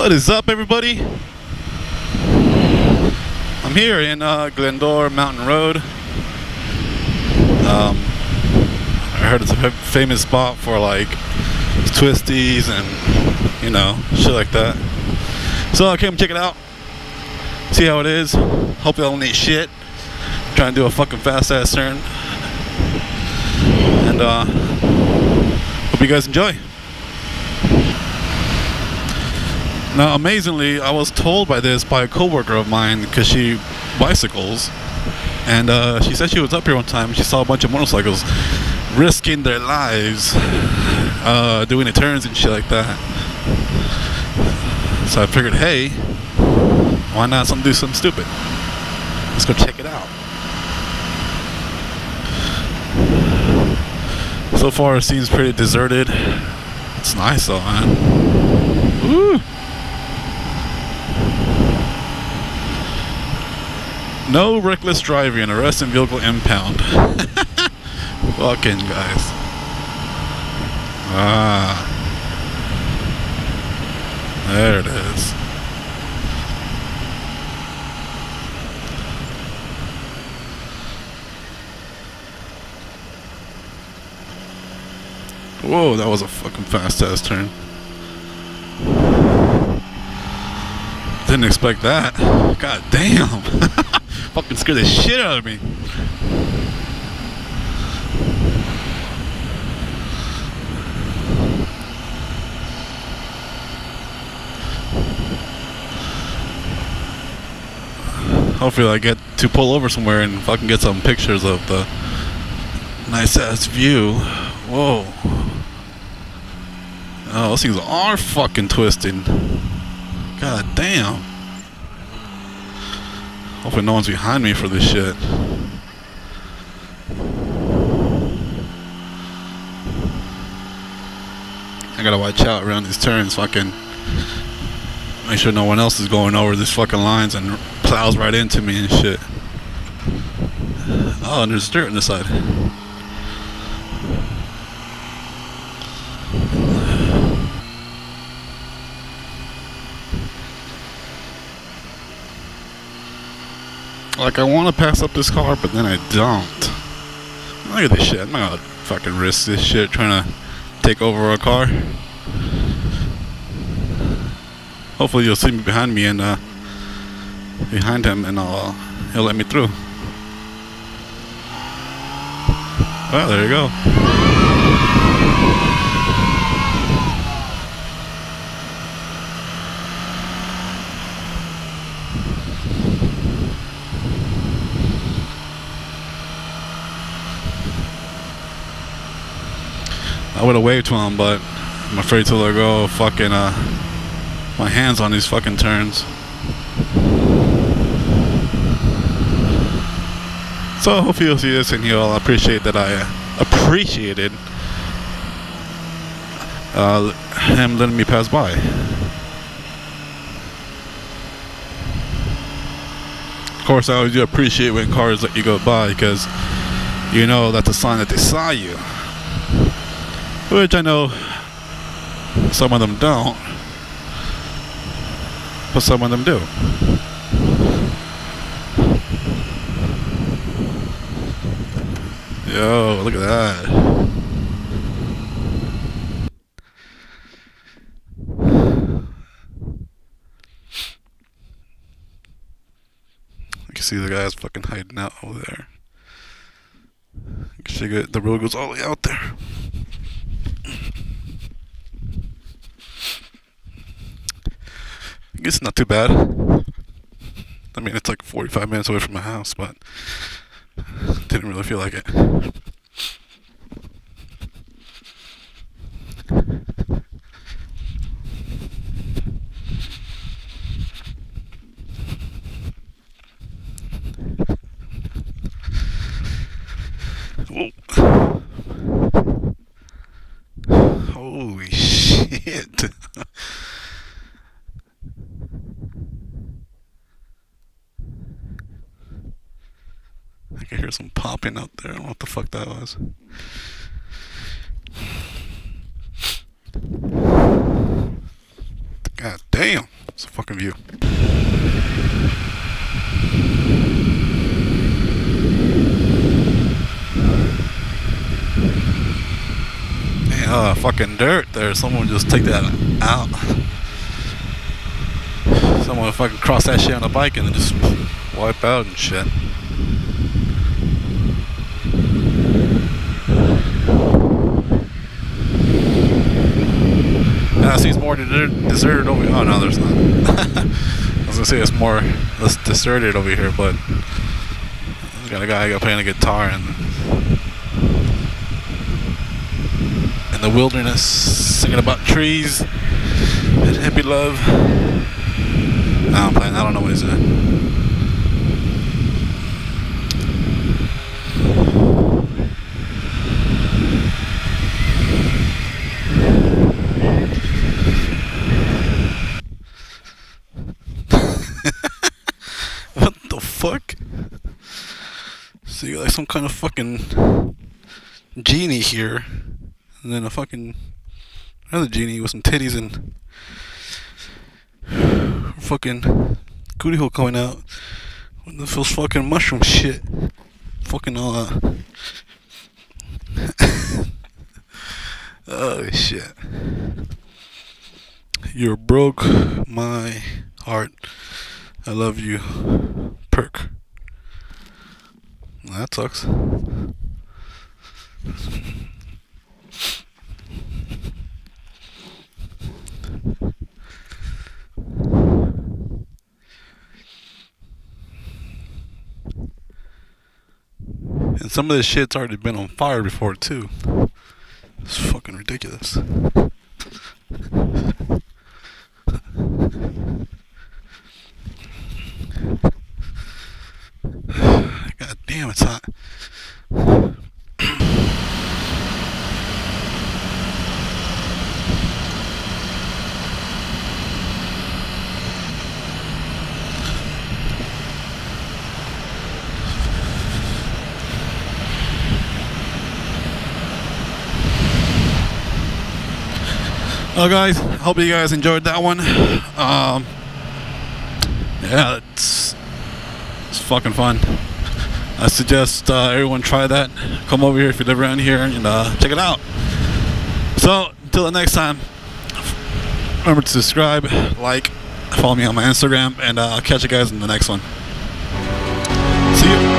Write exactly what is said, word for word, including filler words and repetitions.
What is up, everybody? I'm here in uh, Glendora Mountain Road. Um, I heard it's a famous spot for like twisties and, you know, shit like that. So I came check it out, see how it is. Hope they don't need shit. I'm trying to do a fucking fast ass turn, and uh, hope you guys enjoy. Now, amazingly, I was told by this by a coworker of mine, because she bicycles, and uh, she said she was up here one time and she saw a bunch of motorcycles risking their lives uh, doing the turns and shit like that. So I figured, hey, why not some do something stupid? Let's go check it out. So far, it seems pretty deserted. It's nice though, man. Woo! No reckless driving, arrest and vehicle impound. Fucking guys. Ah. There it is. Whoa, that was a fucking fast ass turn. Didn't expect that. God damn. Fucking scared the shit out of me. Hopefully I get to pull over somewhere and fucking get some pictures of the nice ass view. Whoa. Oh, those things are fucking twisting. God damn. Hopefully no one's behind me for this shit. I gotta watch out around these turns, fucking make sure no one else is going over these fucking lines and plows right into me and shit. Oh, and there's dirt on the side. Like, I want to pass up this car, but then I don't. Look at this shit. I'm not gonna fucking risk this shit trying to take over a car. Hopefully you'll see me behind me and, uh, behind him, and I'll, he'll let me through. Oh, there you go. I would have waved to him, but I'm afraid to let go of fucking uh, my hands on these fucking turns. So hopefully you'll see this and you'll appreciate that I appreciated uh, him letting me pass by. Of course, I always do appreciate when cars let you go by, because you know that's a sign that they saw you. Which I know some of them don't, but some of them do. Yo, look at that. You can see the guy's fucking hiding out over there. You can see the road goes all the way out there. I guess it's not too bad. I mean, it's like forty-five minutes away from my house, but didn't really feel like it. Whoa. Holy shit. I hear some popping out there. I don't know what the fuck that was. God damn. It's a fucking view. Hey, uh, fucking dirt there. Someone just take that out. Someone fucking cross that shit on a bike and then just wipe out and shit. I see it's more deserted over here. Oh no, there's not. I was gonna say it's more less deserted over here, but there's got a guy playing a guitar and in the wilderness, singing about trees and hippie love. Nah, I'm playing. I don't know what he's doing. Fuck. So you're like some kind of fucking genie here, and then a fucking another genie with some titties and fucking cootie hole coming out with this fucking mushroom shit. Fucking all out. Oh shit. You broke my heart. I love you. Perk. Well, that sucks. And some of this shit's already been on fire before too. It's fucking ridiculous. God damn, it's hot. Well guys, hope you guys enjoyed that one. Um, yeah, it's, it's fucking fun. I suggest uh, everyone try that. Come over here if you live around here and uh, check it out. So, until the next time, remember to subscribe, like, follow me on my Instagram, and uh, I'll catch you guys in the next one. See you.